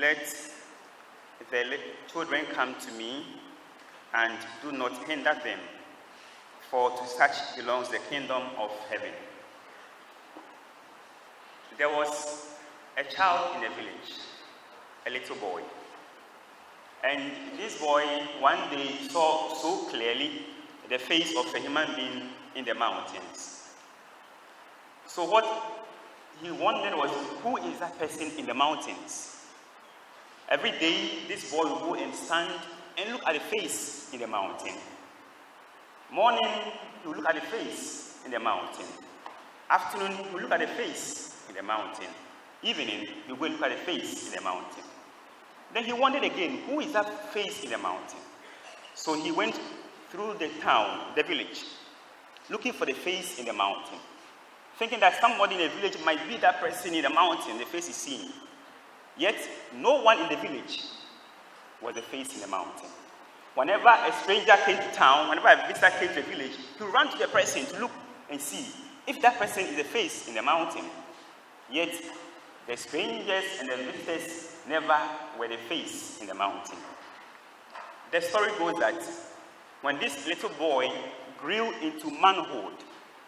let the children come to me, and do not hinder them, for to such belongs the kingdom of heaven. There was a child in a village, a little boy. And this boy one day saw so clearly the face of a human being in the mountains. So what he wondered was, who is that person in the mountains? Every day, this boy would go and stand and look at the face in the mountain. Morning, he would look at the face in the mountain. Afternoon, he would look at the face in the mountain. Evening, he would look at the face in the mountain. Then he wondered again, who is that face in the mountain? So he went through the town, the village, looking for the face in the mountain, thinking that somebody in the village might be that person in the mountain, the face is seen. Yet, no one in the village was the face in the mountain. Whenever a stranger came to town, whenever a visitor came to the village, he ran to the person to look and see if that person is the face in the mountain. Yet, the strangers and the visitors never were the face in the mountain. The story goes that when this little boy grew into manhood,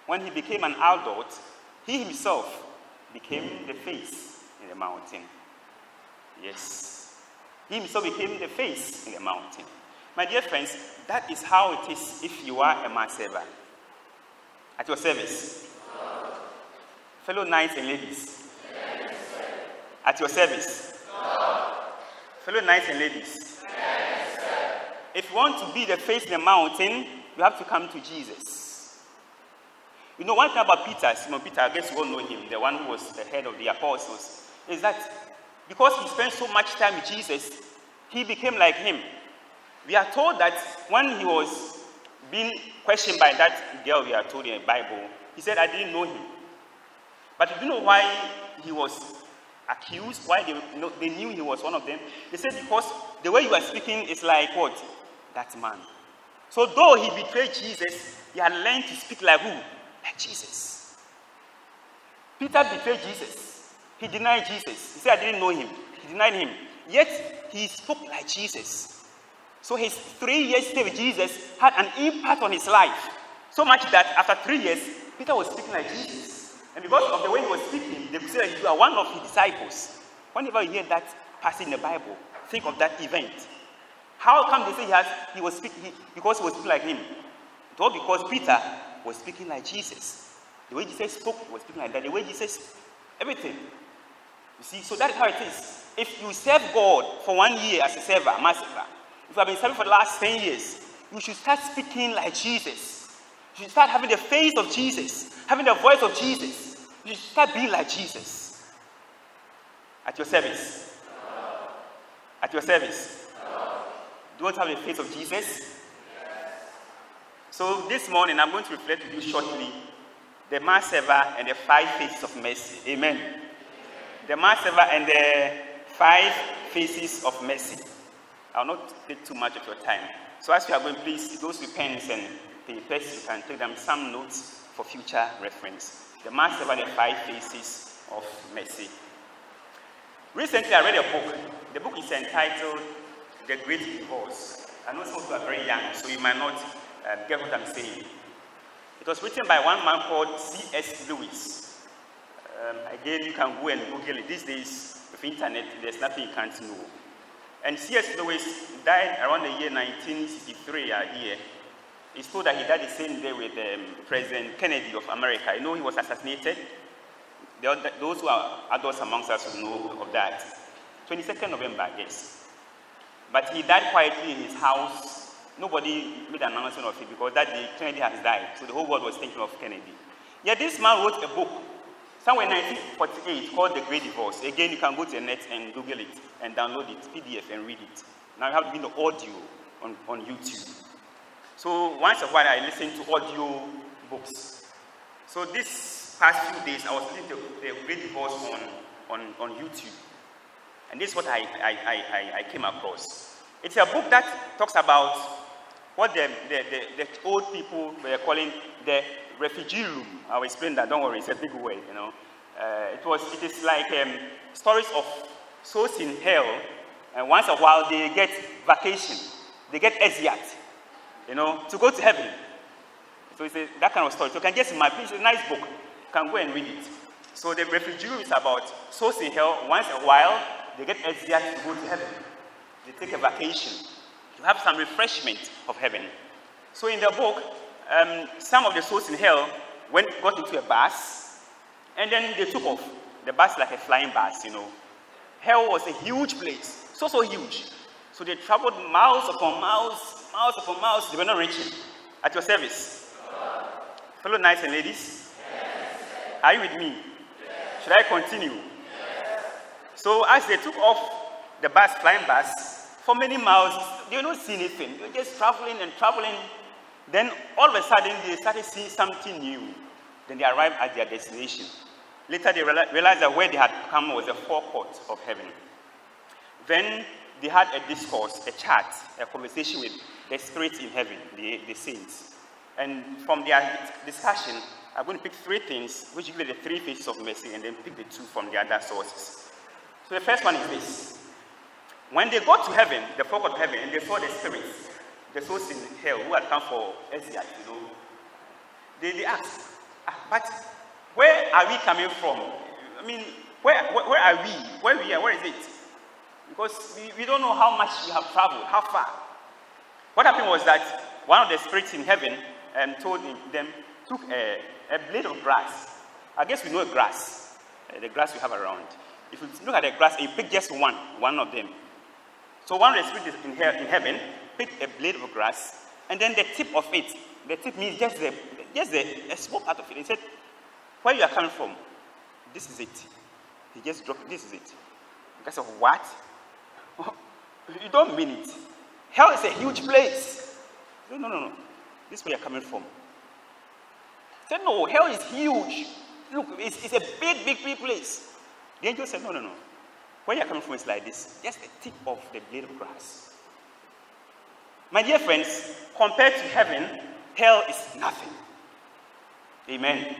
when he became an adult, he himself became the face in the mountain. Yes, he himself became the face in the mountain. My dear friends, that is how it is if you are a man server. At your service. No. Fellow knights and ladies. Yes, at your service. No. Fellow knights and ladies. Yes, if you want to be the face in the mountain, you have to come to Jesus. You know one thing about Peter, Simon Peter, I guess you all know him, the one who was the head of the apostles, is that because he spent so much time with Jesus, he became like him. We are told that when he was being questioned by that girl we are told in the Bible, he said, I didn't know him. But do you know why he was accused? Why they knew he was one of them? They said, because the way you are speaking is like what? That man. So though he betrayed Jesus, he had learned to speak like who? Like Jesus. Peter betrayed Jesus. He denied Jesus. He said, I didn't know him. He denied him. Yet, he spoke like Jesus. So his 3 years stay with Jesus had an impact on his life. So much that after 3 years, Peter was speaking like Jesus. And because of the way he was speaking, they could say that you are one of his disciples. Whenever you hear that passage in the Bible, think of that event. How come they say because he was speaking like him? It was because Peter was speaking like Jesus. The way Jesus spoke, he was speaking like that. The way Jesus, everything. You see, so that is how it is. If you serve God for 1 year as a server, master, if you have been serving for the last 10 years, you should start speaking like Jesus. You should start having the face of Jesus, having the voice of Jesus. You should start being like Jesus. At your service. No. At your service. No. Do you want to have the face of Jesus? Yes. So this morning, I'm going to reflect with you shortly the mass server and the five faces of mercy. Amen. The mass server and the five faces of mercy. I will not take too much of your time. So as we are going, please, those with pens and papers, you can take them some notes for future reference. The mass server and the five faces of mercy. Recently, I read a book. The book is entitled The Great Divorce. I know some of you are very young, so you might not get what I'm saying. It was written by one man called C.S. Lewis. Again, you can go and Google it. These days, with internet, there's nothing you can't know. And C.S. Lewis died around the year 1963 here. It's told that he died the same day with President Kennedy of America. You know he was assassinated. Those who are adults amongst us will know of that. 22nd November, I guess. But he died quietly in his house. Nobody made an announcement of it because that day Kennedy has died, so the whole world was thinking of Kennedy. Yet this man wrote a book, somewhere in 1948, called The Great Divorce. Again, you can go to the net and Google it and download it, PDF, and read it. Now you have to the audio on YouTube. So once a while I listen to audio books. So this past few days I was listening to The Great Divorce on YouTube. And this is what I came across. It's a book that talks about what the old people were calling the refugee room. I'll explain that, don't worry, it's a big word, you know. It is like stories of souls in hell, and once in a while they get vacation, they get exiled, you know, to go to heaven. So it's that kind of story. So you can just imagine, it's a nice book. You can go and read it. So the Refugio is about souls in hell. Once in a while, they get exiled to go to heaven. They take a vacation to have some refreshment of heaven. So in the book, some of the souls in hell got into a bus, and then they took off. The bus like a flying bus, you know. Hell was a huge place, so huge. So they traveled miles upon miles, miles upon miles. They were not reaching. At your service. Hello. Fellow knights and ladies. Yes. Are you with me? Yes. Should I continue? Yes. So as they took off the bus, flying bus, for many miles, they were not seeing anything. They were just traveling and traveling. Then all of a sudden, they started seeing something new. Then they arrived at their destination. Later, they realized that where they had come was a forecourt of heaven. Then they had a discourse, a chat, a conversation with the spirits in heaven, the saints. And from their discussion, I'm going to pick three things, which give you the three faces of mercy, and then pick the two from the other sources. So the first one is this. When they got to heaven, the folk of heaven, and they saw the spirits, the souls in hell who had come for exile, you know, they asked, but where are we coming from? I mean, where are we? Where is it? Because we don't know how much we have traveled, how far. What happened was that one of the spirits in heaven told them, took a blade of grass. I guess we know grass, the grass we have around. If you look at the grass, you pick just one of them. So one of the spirits in heaven picked a blade of grass, and then the tip of it, the tip means just the small part of it. He said, where you are coming from, this is it. He just dropped, this is it. Because of what? You don't mean it. Hell is a huge place. No. This is where you're coming from. He said, no, hell is huge. Look, it's a big place. The angel said, no. Where you're coming from is like this. Just the tip of the blade of grass. My dear friends, compared to heaven, hell is nothing. Amen.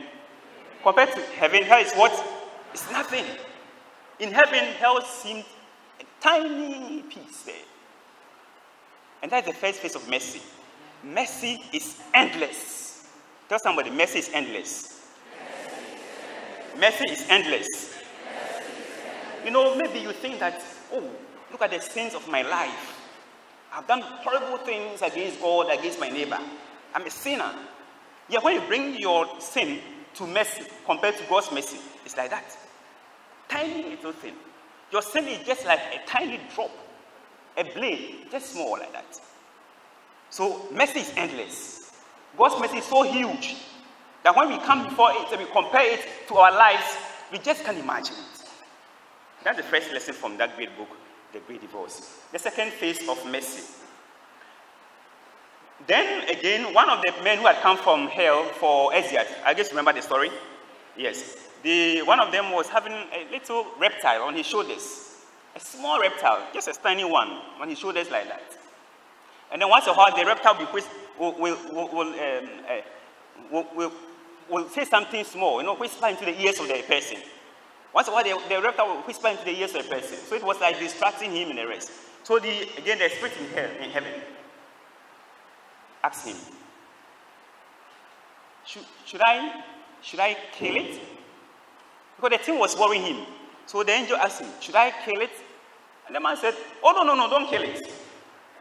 Compared to heaven, hell is what? It's nothing. In heaven, hell seemed a tiny piece there. And that's the first face of mercy. Mercy is endless. Tell somebody, mercy is endless. Mercy is endless. Mercy is endless. Mercy is endless. You know, maybe you think that, oh, look at the sins of my life. I've done horrible things against God, against my neighbor. I'm a sinner. Yet when you bring your sin to mercy compared to God's mercy, it's like that. Tiny little thing. Your sin is just like a tiny drop, a blade, just small like that. So mercy is endless. God's mercy is so huge that when we come before it and we compare it to our lives, we just can't imagine it. That's the first lesson from that great book, The Great Divorce. The second phase of mercy. Then again, one of the men who had come from hell for exile, I guess you remember the story? Yes. One of them was having a little reptile on his shoulders. A small reptile, just a tiny one, on his shoulders like that. And then once in a while, the reptile will say something small, you know, whisper into the ears of the person. Once in a while, the reptile will whisper into the ears of the person. So it was like distracting him and the rest. So again, the spirit in heaven asked him, should I kill it? Because the thing was worrying him. So the angel asked him, should I kill it? And the man said, oh, no, don't kill it.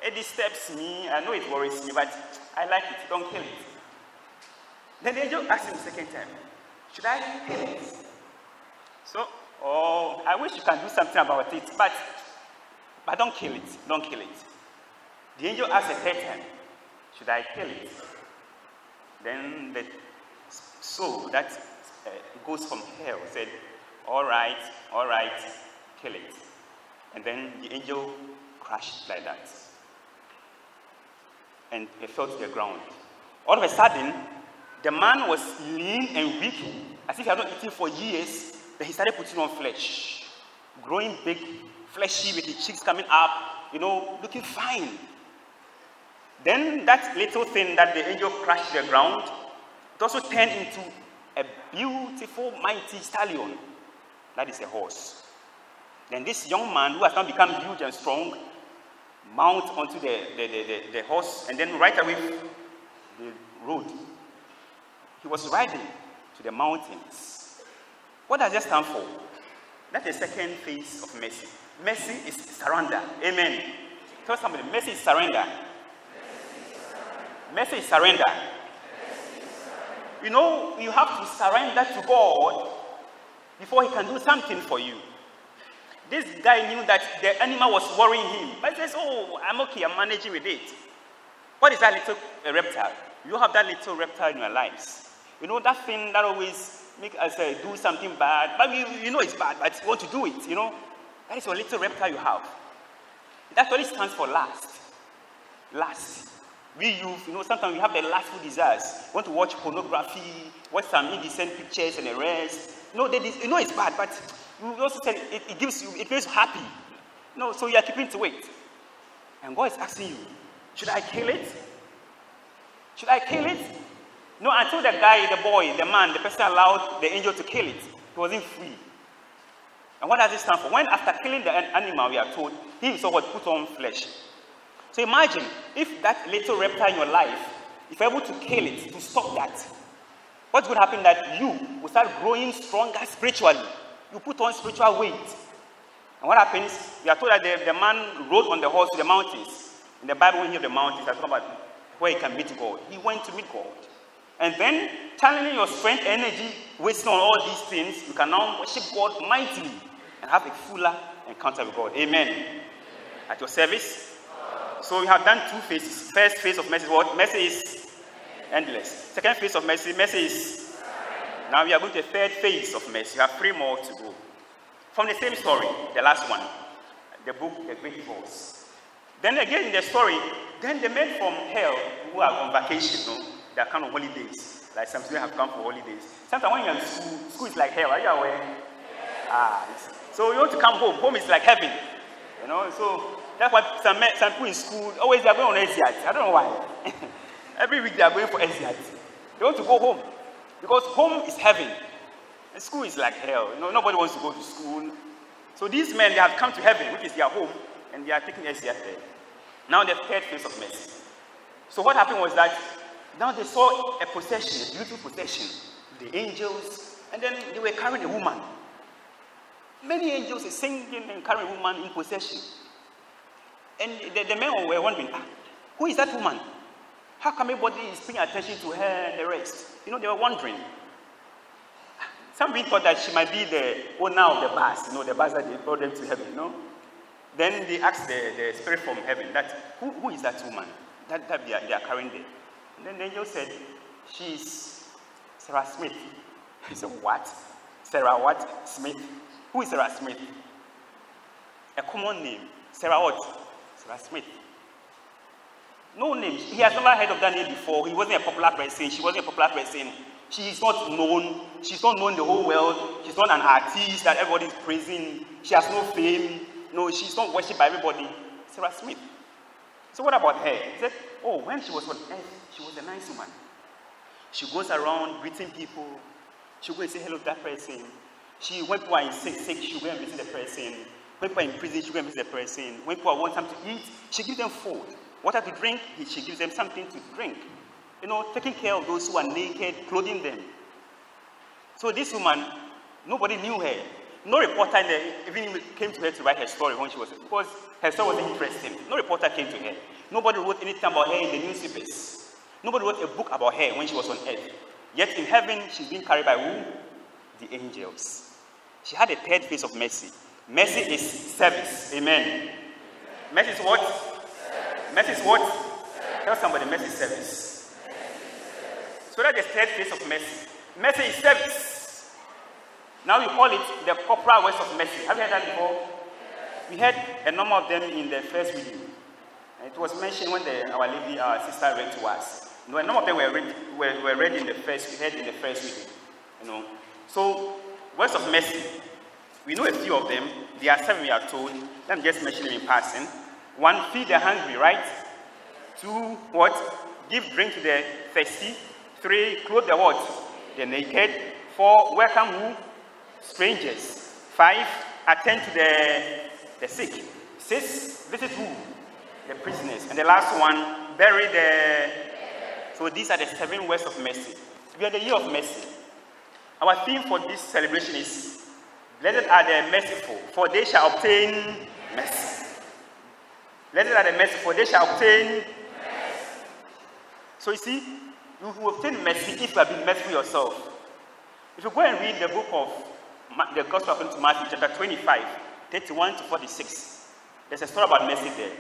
It disturbs me. I know it worries me, but I like it. Don't kill it. Then the angel asked him the second time, should I kill it? So, oh, I wish you can do something about it, but don't kill it. Don't kill it. The angel asked the third time, should I kill it? Then the soul that goes from hell said, all right, kill it. And then the angel crashed like that. And it fell to the ground. All of a sudden, the man was lean and weak, as if he had not eaten for years. Then he started putting on flesh, growing big, fleshy, with his cheeks coming up, you know, looking fine. Then that little thing that the angel crashed to the ground, it also turned into a beautiful, mighty stallion. That is a horse. Then this young man, who has now become huge and strong, mounts onto the horse, and then right away the road. He was riding to the mountains. What does that stand for? That's the second phase of mercy. Mercy is surrender. Amen. Tell somebody, mercy is surrender. Mercy is surrender. You know, you have to surrender to God before He can do something for you. This guy knew that the animal was worrying him. But he says, oh, I'm okay, I'm managing with it. What is that little reptile? You have that little reptile in your lives. You know, that thing that always makes us do something bad. But you know it's bad, but you want to do it, you know. That is your little reptile you have. That's what it stands for, lust. Lust. We youth, you know, sometimes we have the lustful desires. We want to watch pornography, watch some indecent pictures and the rest. You know, you know it's bad, but you also said it gives you, it makes you happy. You know, so you are keeping to it. And God is asking you, should I kill it? Should I kill it? No, until the guy, the boy, the man, the person allowed the angel to kill it, he wasn't free. And what does this stand for? When after killing the animal, we are told, he himself was put on flesh. So imagine, if that little reptile in your life, if you're able to kill it, to stop that, what would happen? That you will start growing stronger spiritually. You put on spiritual weight. And what happens? We are told that the man rode on the horse to the mountains. In the Bible, when you hear the mountains, that's about where he can meet God. He went to meet God. And then, channeling your strength, energy, wasting on all these things, you can now worship God mightily and have a fuller encounter with God. Amen. At your service. So we have done two phases. First phase of mercy is what? Mercy is endless. Second phase of mercy, mercy is... Now we are going to the third phase of mercy. We have three more to go. From the same story, the last one, the book, The Great Divorce. Then again in the story, then the men from hell who are on vacation, you know, they are kind of holidays. Like some students have come for holidays. Sometimes when you are in school, school is like hell. Are you aware? Yeah. Ah, so you want to come home. Home is like heaven. You know, so... That's why some people in school, always they are going on exercise. I don't know why. Every week they are going for exercise. They want to go home. Because home is heaven. And school is like hell. You know, nobody wants to go to school. So these men, they have come to heaven, which is their home, and they are taking exercise there. Now the third phase of mercy. So what happened was that, now they saw a procession, a beautiful procession. The angels, and then they were carrying a woman. Many angels are singing and carrying a woman in procession. And the men were wondering, who is that woman? How come everybody is paying attention to her and the rest? You know, they were wondering. Some people thought that she might be the owner of the bus, you know, the bus that they brought them to heaven, you know? Then they asked the spirit from heaven, that, who is that woman that they are carrying there? And then the angel said, she's Sarah Smith. He said, what? Sarah what? Smith? Who is Sarah Smith? A common name. Sarah what? Sarah Smith. No name. He has never heard of that name before. He wasn't a popular person. She wasn't a popular person. She is not known. She's not known in the whole world. She's not an artist that everybody's praising. She has no fame. No, she's not worshipped by everybody. Sarah Smith. So what about her? He said, oh, when she was on earth, she was a nice woman. She goes around greeting people. She'll go and say hello to that person. She went to her sick, she'll go and visit the person. When people are in prison, she can visit the person. When people want something to eat, she gives them food. Water to drink, she gives them something to drink. You know, taking care of those who are naked, clothing them. So this woman, nobody knew her. No reporter even came to her to write her story when she was, because her story was interesting. No reporter came to her. Nobody wrote anything about her in the newspapers. Nobody wrote a book about her when she was on earth. Yet in heaven, she's being carried by who? The angels. She had a third phase of mercy. Mercy is service. Amen. Mercy is what? Service. Mercy is what? Service. Tell somebody, mercy is service. So that's the third phase of mercy. Mercy is service. Now we call it the corporal works of mercy. Have you heard that before? Yes. We heard a number of them in the first video. It was mentioned when our lady, our sister, read to us. You know, a number of them were read in the first. We heard in the first video. You know, so works of mercy. We know a few of them. There are seven we are told. Let me just mention them in passing. 1, feed the hungry, right? 2, what? Give drink to the thirsty. 3, clothe the what? The naked. 4, welcome who? Strangers. 5, attend to the sick. Six, visit who? The prisoners. And the last one, bury the... So these are the 7 words of mercy. We are the year of mercy. Our theme for this celebration is, blessed are the merciful, for they shall obtain mercy. Blessed are the merciful, for they shall obtain mercy. So you see, you will obtain mercy if you have been merciful yourself. If you go and read the book of the Gospel according to Matthew, chapter 25, 31 to 46, there's a story about mercy there.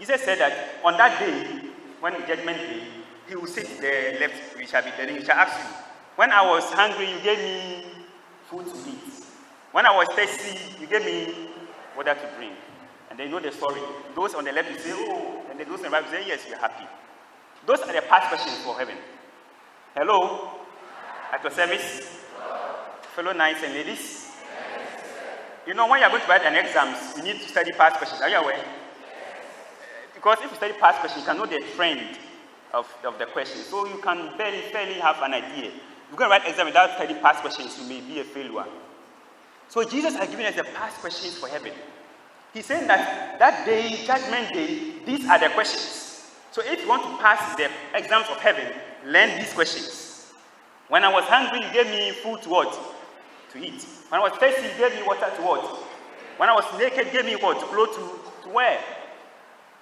Jesus said that on that day, when judgment day, he will sit the left, we shall be telling, he shall ask you, when I was hungry, you gave me food to eat. When I was thirsty, you gave me water to drink. And they know the story. Those on the left will say, oh, and those on the right will say, yes, we are happy. Those are the past questions for heaven. Hello? At your service? Fellow knights and ladies? Yes. You know, when you are going to write an exam, you need to study past questions. Are you aware? Yes. Because if you study past questions, you can know the trend of the question. So you can fairly have an idea. You can write an exam without studying past questions, you may be a failure. So Jesus has given us the past questions for heaven. He's saying that that day, judgment day, these are the questions. So if you want to pass the exams of heaven, learn these questions. When I was hungry, you gave me food to what? To eat. When I was thirsty, you gave me water to what? When I was naked, you gave me what? Clothes to wear.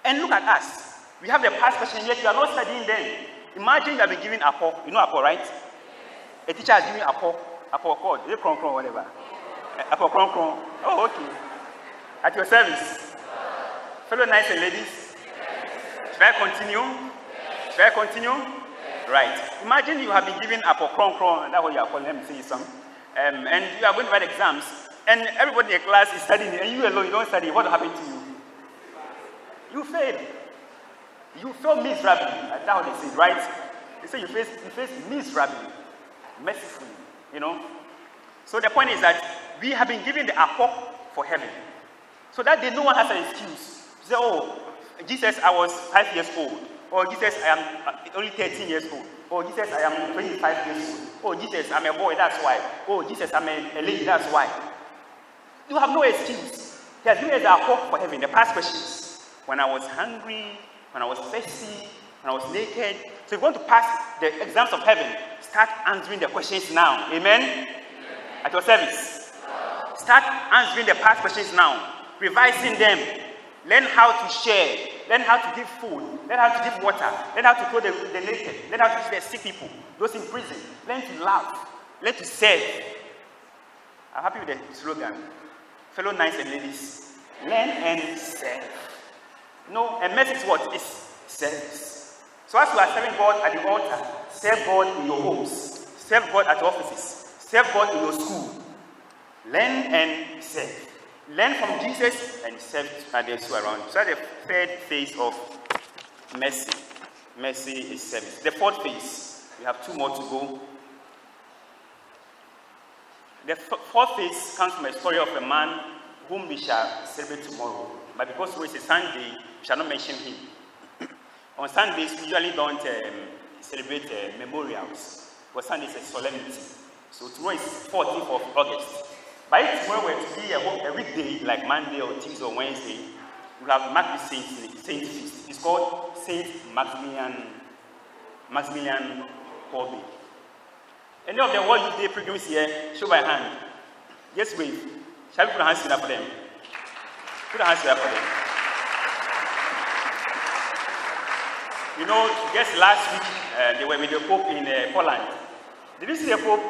And look at us. We have the past question, yet you are not studying them. Imagine you have been given Apo. You know Apo, right? A teacher has given Apo. Apo called. Is it Kron Kron, whatever? Apo Kron Kron. Oh, okay. At your service. Fellow knights and ladies. Should I continue? Yes. Should I continue? Yes. Right. Imagine you have been given up a Kron Kron, and that's what you are calling, let me say some. And you are going to write exams, and everybody in the class is studying, and you alone, you don't study. What happened to you? You failed. You failed miserably. That's how they say, right? They say you face miserably, mercifully, you know? So the point is that we have been given the apple for heaven, so that no one has an excuse. Say, oh, Jesus, I was 5 years old. Or Jesus, I am only 13 years old. Or Jesus, I am 25 years old. Or Jesus, I'm a boy, that's why. Or Jesus, I'm a lady, that's why. You have no excuse. He has given us our hope for heaven, the past questions. When I was hungry, when I was thirsty, when I was naked. So if you want to pass the exams of heaven, start answering the questions now. Amen? Amen. At your service. Start answering the past questions now. Revising them. Learn how to share. Learn how to give food. Learn how to give water. Learn how to clothe the naked. Learn how to teach the sick people, those in prison. Learn to love. Learn to serve. I'm happy with the slogan. Fellow knights and ladies, learn and serve. No, and mercy is what? It's service. So as you are serving God at the altar, serve God in your homes. Serve God at your offices. Serve God in your school. Learn and serve. Learn from Jesus and serve others around you. So that's the 3rd phase of mercy. Mercy is service. The 4th phase, we have 2 more to go. The 4th phase comes from a story of a man whom we shall celebrate tomorrow. But because it's a Sunday, we shall not mention him. On Sundays, we usually don't celebrate memorials. Because Sunday is a solemnity. So tomorrow is 14th of August. But if tomorrow were to be a weekday, like Monday or Tuesday or Wednesday, we have marked the Saint's feast. It's called Saint Maximilian Kolbe. Any of the World Youth Day pilgrims here, show by hand. Yes, wave. Shall we put our hands together for them? Put our hands together for them. You know, just last week they were with the Pope in Poland. Did you see the Pope?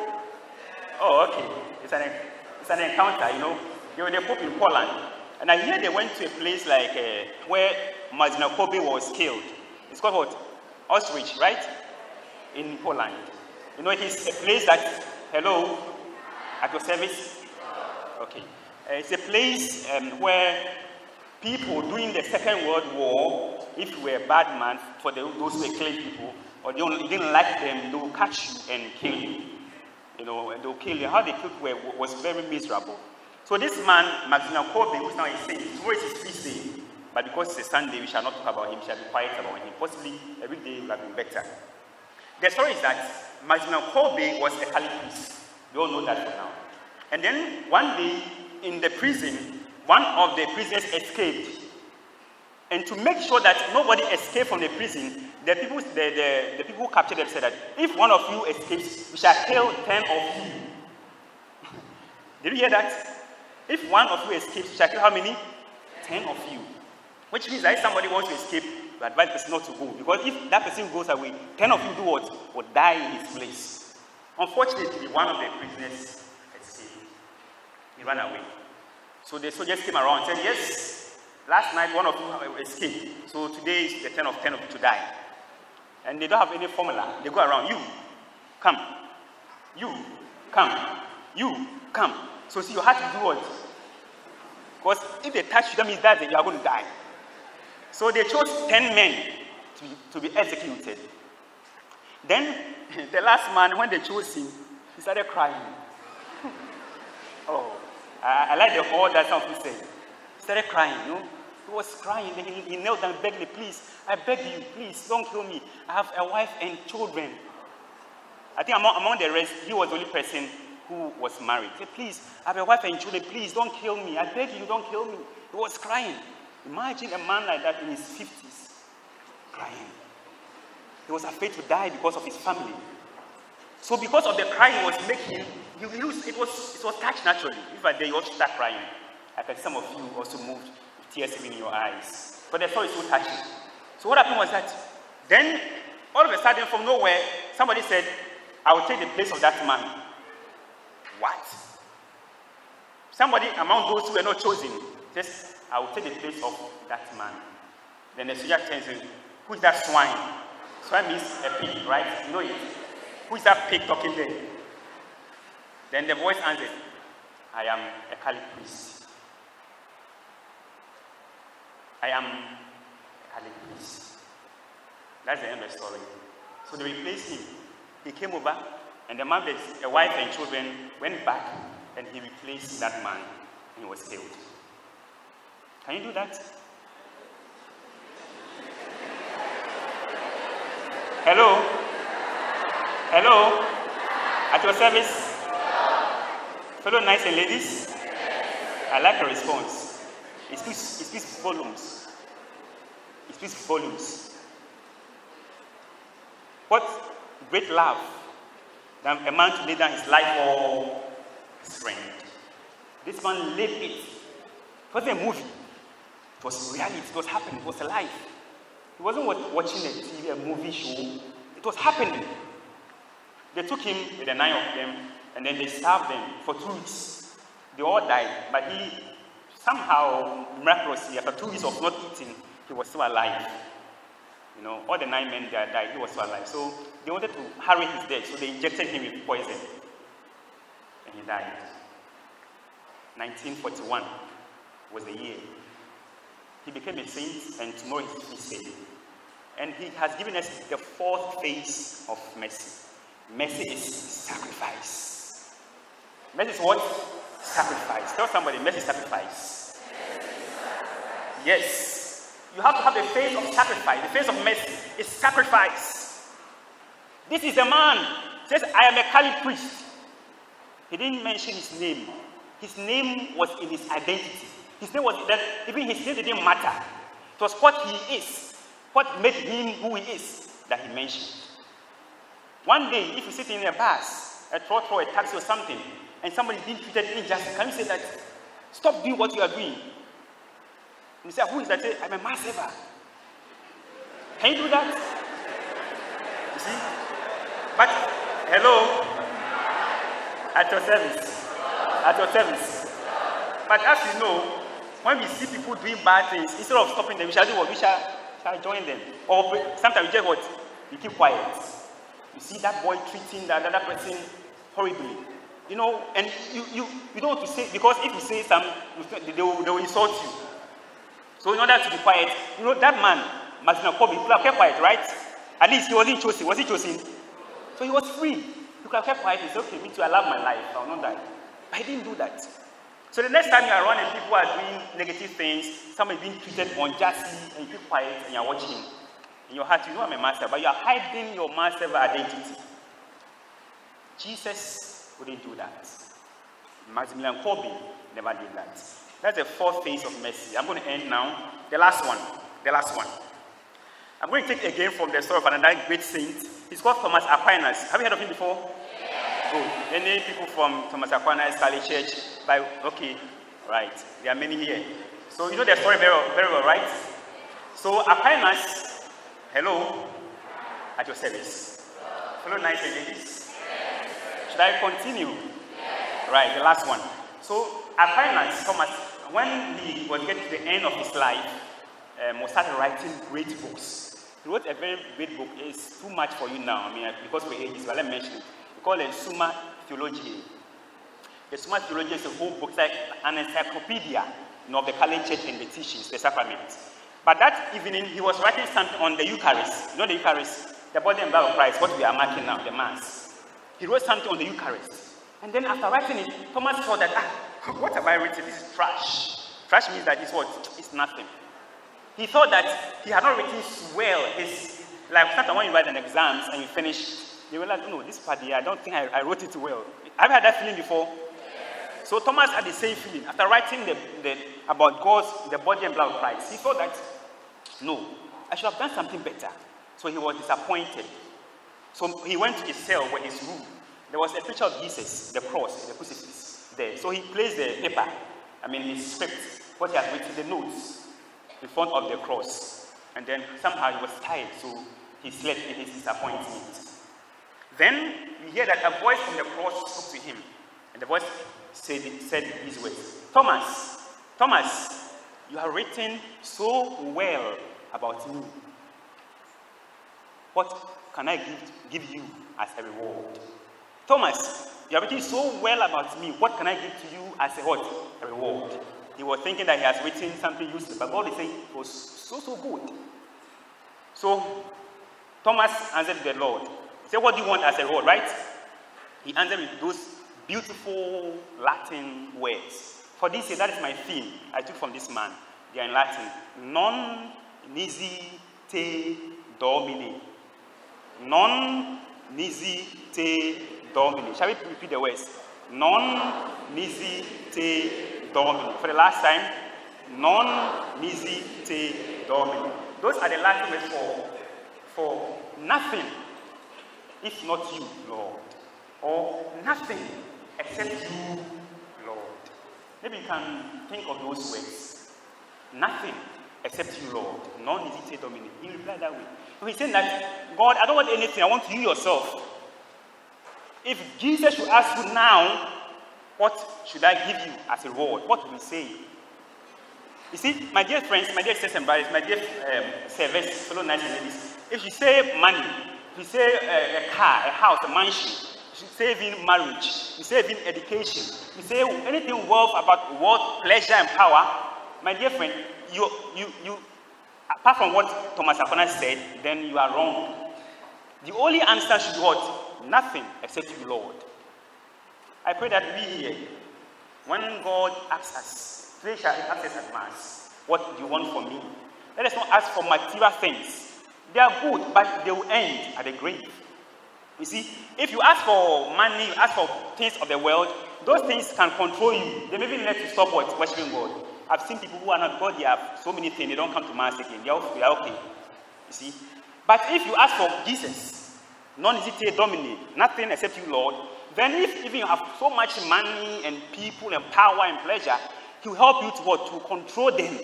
Oh, okay. It's an encounter, you know. They were the Pope in Poland. And I hear they went to a place like where Maximilian Kolbe was killed. It's called what? Auschwitz, right? In Poland. You know, it is a place that, hello, at your service? Okay. It's a place where people during the Second World War, if you were a bad man, for those who were killing people, or they didn't like them, they will catch you and kill you. You know, and they'll kill you. How they killed was very miserable. So this man, Maximilian Kolbe, who's now a saint, tomorrow is his feast day, but because it's a Sunday, we shall not talk about him, we shall be quiet about him. Possibly, every day will have been better. The story is that Maximilian Kolbe was a Catholic priest. We all know that for now. And then, one day, in the prison, one of the prisoners escaped. And to make sure that nobody escaped from the prison, the people who captured them said that if one of you escapes, we shall kill 10 of you. Did you hear that? If one of you escapes, we shall kill how many? 10 of you. Which means that if somebody wants to escape, you advise the person not to go. Because if that person goes away, 10 of you do what? Will die in his place. Unfortunately, one of the prisoners escaped. He ran away. So the soldiers came around and said, yes, last night one of you escaped. So today is the turn of 10 of you to die. And they don't have any formula. They go around, you, come. You, come. You, come. So see, you have to do what? Because if they touch you, that means that you are going to die. So they chose 10 men to be executed. Then the last man, when they chose him, he started crying. Oh, I like the whole that something said. He started crying, you know. He was crying. Then he knelt down and begged me, please, I beg you, please, don't kill me. I have a wife and children. I think among the rest, he was the only person who was married. He said, please, I have a wife and children, please don't kill me. I beg you, don't kill me. He was crying. Imagine a man like that in his 50s, crying. He was afraid to die because of his family. So because of the crying he was making, it was touched naturally. If I dare, you also start crying. I can see some of you also moved, tears even in your eyes. But the story is so touching. So what happened was that, then all of a sudden from nowhere, somebody said, I will take the place of that man. What? Somebody among those who were not chosen says, I will take the place of that man. Then the soldier turns in, who is that swine? Swine means a pig, right? You know it. Who is that pig talking there? Then the voice answered, I am a Catholic priest. I am a Catholic priest. That's the end of the story. So they replaced him. He came over, and the man with a wife and children went back, and he replaced that man, and he was killed. Can you do that? Hello? Hello? At your service? Fellow knights and ladies? I like your response. It speaks volumes. It speaks volumes. What great love than a man to lay down his life for his friend. This man lived it. It wasn't a movie. It was reality. It was happening. It was alive. He wasn't watching a TV, a movie show. It was happening. They took him with the 9 of them, and then they starved them for 2 weeks. They all died, but he somehow, miraculously, after 2 weeks of not eating, he was still alive. You know, all the 9 men that died, he was still alive. So they wanted to hurry his death, so they injected him with poison. And he died. 1941 was the year. He became a saint, and tomorrow is his feast day. And he has given us the 4th phase of mercy. Mercy is sacrifice. Mercy is what? Sacrifice. Tell somebody, mercy is sacrifice. Yes. You have to have a phase of sacrifice. The phase of mercy is sacrifice. This is a man says, I am a Catholic priest. He didn't mention his name. His name was in his identity. His name was that even his name didn't matter. It was what he is, what made him who he is, that he mentioned. One day, if you sit in a bus, a trotro, a taxi or something, and somebody being treated unjustly, can you say that, stop doing what you are doing? You say, who is that? I'm a mass saver. Can you do that? You see? But, hello? At your service. At your service. But as you know, when we see people doing bad things, instead of stopping them, we shall do what? We shall join them. Or sometimes we just what? We keep quiet. You see that boy treating that other person horribly. You know, and you don't want to say, because if you say something, they will insult you. So in order to be quiet, you know, that man, Maximilian Kolbe, could have kept quiet, right? At least he wasn't chosen. Was he chosen? So he was free. He could have kept quiet. He said, okay, me too, I love my life. I will not die. But he didn't do that. So the next time you are around and people are doing negative things, somebody being treated unjustly, and you keep quiet and you are watching. In your heart, you know I'm a master, but you are hiding your master identity. Jesus wouldn't do that. Maximilian Kolbe never did that. That's the fourth phase of mercy. I'm going to end now. The last one. I'm going to take again from the story of another great saint. He's called Thomas Aquinas. Have you heard of him before? Yes. Good. Any people from Thomas Aquinas, Cali Church? Okay, right. There are many here. So you know the story very, very well, right? So Aquinas, hello, at your service. Hello, nice ladies. Should I continue? Yes. Right, the last one. So Aquinas, Thomas, when he was getting to the end of his life, he started writing great books. He wrote a very great book. It's too much for you now, I mean, because we're ages, but let me mention it. We call it Summa Theologiae. The Summa Theologiae is a whole book, like an encyclopedia, you know, of the Cali Church and the teachings, the sacraments. But that evening, he was writing something on the Eucharist. You know the Eucharist, the body and blood of Christ, what we are marking now, the Mass. He wrote something on the Eucharist. And then after writing it, Thomas thought that, what have I written? This is trash. Trash means that it's what? It's nothing. He thought that he had not written well. It's like when you write an exam and you finish, you realize, oh, no, this part here, I don't think I wrote it well. Have you had that feeling before? Yes. So Thomas had the same feeling. After writing about God's, the body and blood of Christ, he thought that, no, I should have done something better. So he was disappointed. So he went to his cell where his room. There was a picture of Jesus, the cross, the crucifix there. So he placed the paper, his script, what he had written, the notes, in front of the cross. And then somehow he was tired, so he slept in his disappointment. Then you hear that a voice from the cross spoke to him. And the voice said these words, Thomas, you have written so well about me. What can I give you as a reward? Thomas, you have written so well about me. What can I give to you as a reward? He was thinking that he has written something useless, but God is saying it was so good. So Thomas answered the Lord. He said, what do you want as a reward, right? He answered with those beautiful Latin words. For this year, that is my theme I took from this man. They are in Latin. Non nisi te dominus. Non nisi te dominus. Shall we repeat the words? Non nisi te dominus. For the last time, non nisi te dominus. Those are the Latin words for nothing, if not you, Lord. Or nothing except you, Lord. Maybe you can think of those words. Nothing except you, Lord. Non nisi te dominus. He replied that way. So he's saying that, God, I don't want anything. I want you yourself. If Jesus should ask you now, what should I give you as a reward? What will you say? You see, my dear friends, my dear sisters and brothers, my dear servants, fellow nice ladies, if you say money, if you say a car, a house, a mansion, if you say even marriage, if you say even education, if you say anything wealth about wealth, pleasure, and power, my dear friend, you apart from what Thomas Aquinas said, then you are wrong. The only answer should be what? Nothing except you, Lord. I pray that we here, when God asks us, today shall He ask us at Mass, what do you want from me? Let us not ask for material things. They are good, but they will end at the grave. You see, if you ask for money, you ask for things of the world, those things can control you. They may even let you stop worshiping God. I've seen people who are not God, they have so many things, they don't come to Mass again. They are okay. You see? But if you ask for Jesus, non nisi te dominus, nothing except you, Lord, then if even you have so much money and people and power and pleasure, He will help you to control them.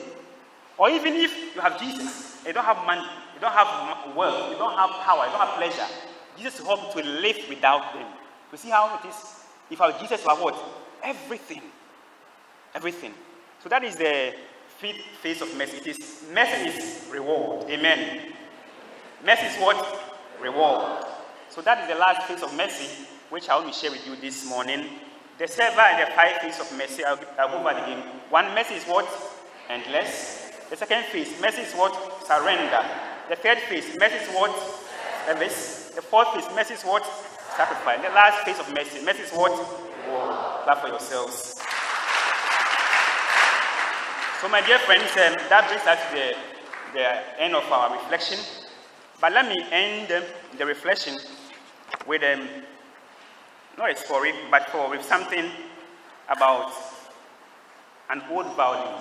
Or even if you have Jesus, you don't have money, you don't have wealth, you don't have power, you don't have pleasure, Jesus will help you to live without them. You see how it is? If our Jesus will have what? Everything. Everything. So that is the fifth phase of mercy. It is mercy is reward. Amen. Mercy is what? Reward. So that is the last phase of mercy, which I will share with you this morning. The seven and the five phases of mercy, I'll go over again. One, mercy is what? Endless. The second phase, mercy is what? Surrender. The third phase, mercy is what? Service. The fourth phase, mercy is what? Sacrifice. The last phase of mercy, mercy is what? Reward. Clap for yourselves. So my dear friends, that brings us to the end of our reflection. But let me end the reflection with not a story, but with something about an old violin,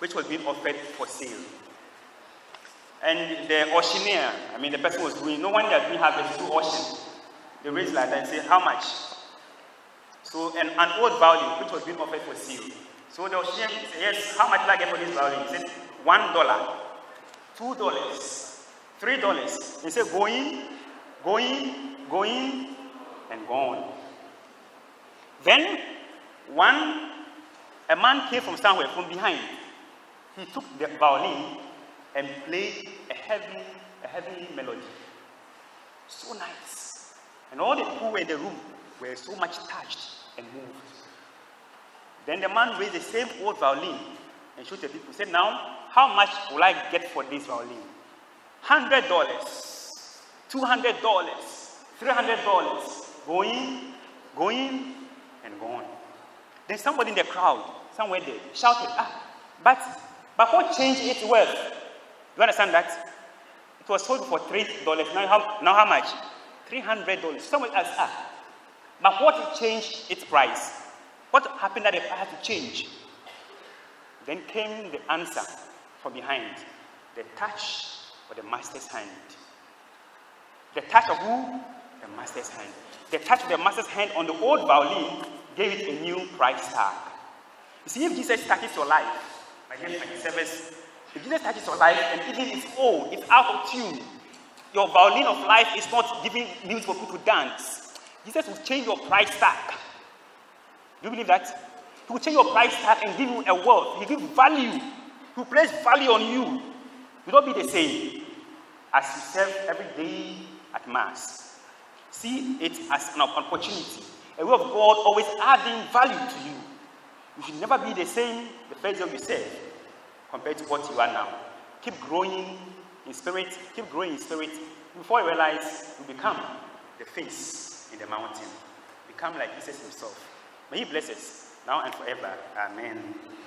which was being offered for sale. And the auctioneer, I mean, the person was doing, no one that we have a true auction. They raised like that and say, how much? So, an old violin, which was being offered for sale. So the auctioneer said, yes, how much do I get for this violin? He said, $1, $2, $3. He said, go in, go in, go in, and gone. Then, a man came from somewhere, from behind. He took the violin and played a heavenly melody. So nice. And all the people in the room were so much touched and moved. Then the man raised the same old violin and showed the people. He said, now, how much will I get for this violin? $100, $200, $300. Go in, go in, and go on. Then somebody in the crowd, somewhere there, shouted, but what changed its worth? You understand that? It was sold for $3. Now how much? $300. Somebody asked, but what changed its price? What happened that the price had to change? Then came the answer from behind. The touch of the master's hand. The touch of who? The master's hand. The touch of the master's hand on the old violin gave it a new price tag. You see, if Jesus touches your life, if Jesus touches your life and even it's old, it's out of tune, your violin of life is not giving music for people to dance, Jesus will change your price tag. Do you believe that? He will change your price tag and give you a worth. He will give value. He will place value on you. You will not be the same as you serve every day at Mass. See it as an opportunity. A way of God always adding value to you. You should never be the same the first day you serve compared to what you are now. Keep growing in spirit. Keep growing in spirit. Before you realize, you become the face in the mountain. Become like Jesus himself. May he bless us now and forever. Amen.